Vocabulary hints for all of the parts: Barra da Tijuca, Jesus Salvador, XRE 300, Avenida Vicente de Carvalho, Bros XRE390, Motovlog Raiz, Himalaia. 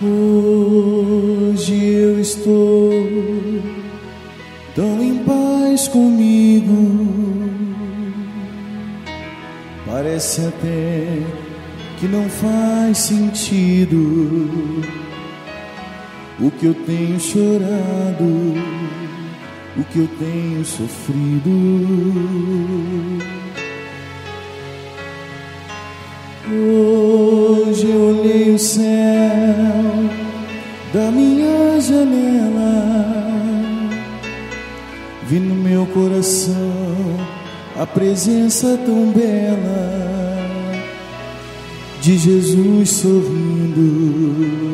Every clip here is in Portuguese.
Hoje eu estou tão em paz comigo, parece até que não faz sentido o que eu tenho chorado, o que eu tenho sofrido. Hoje eu olhei o céu da minha janela, vi no meu coração a presença tão bela de Jesus sorrindo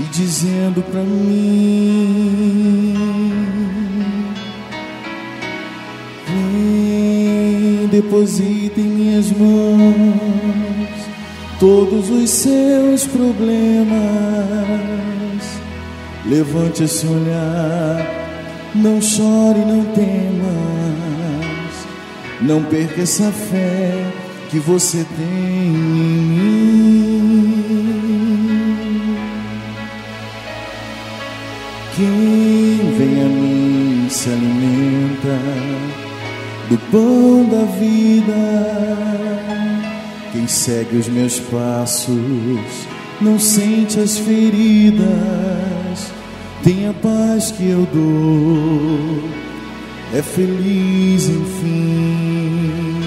e dizendo pra mim: vem, deposita em minhas mãos todos os seus problemas. Levante esse olhar, não chore, não temas, não perca essa fé que você tem em mim. Quem vem a mim se alimenta do pão da vida. Quem segue os meus passos não sente as feridas, tem a paz que eu dou, é feliz enfim.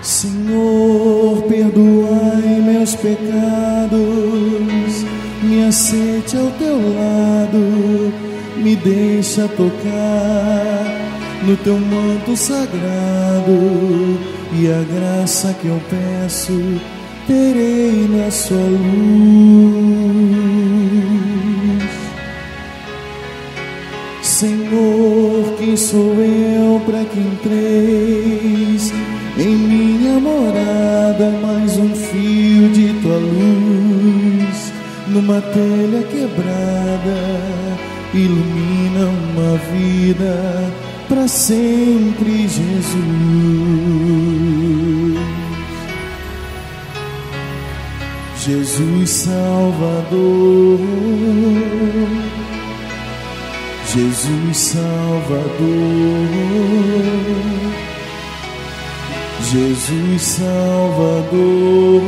Senhor, perdoai meus pecados, me aceite ao teu lado, me deixa tocar no teu manto sagrado, e a graça que eu peço terei na sua luz. Senhor, quem sou eu para que entreis em minha morada? Mais um fio de tua luz numa telha quebrada ilumina uma vida para sempre, Jesus. Jesus Salvador, Jesus Salvador, Jesus Salvador,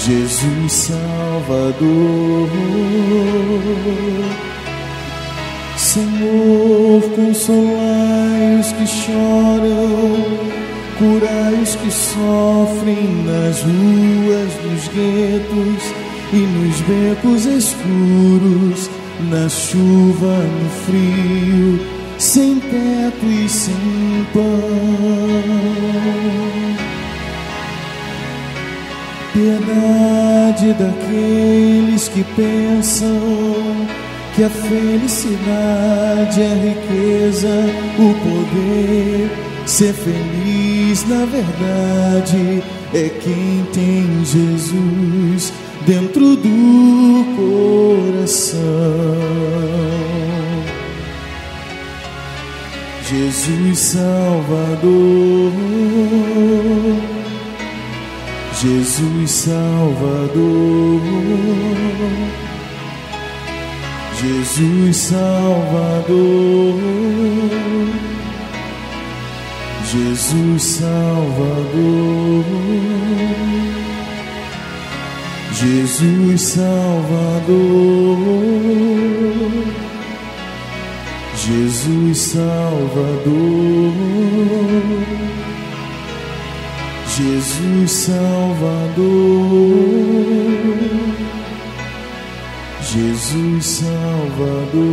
Jesus Salvador. Senhor, consolai os que choram, curai os que sofrem nas ruas, nos guetos e nos becos escuros, na chuva, no frio, sem teto e sem pão. Piedade daqueles que pensam que a felicidade é a riqueza, o poder. Ser feliz na verdade é quem tem Jesus dentro do coração. Jesus Salvador, Jesus Salvador, Jesus Salvador, Jesus Salvador, Jesus Salvador, Jesus Salvador, Jesus Salvador, Jesus Salvador.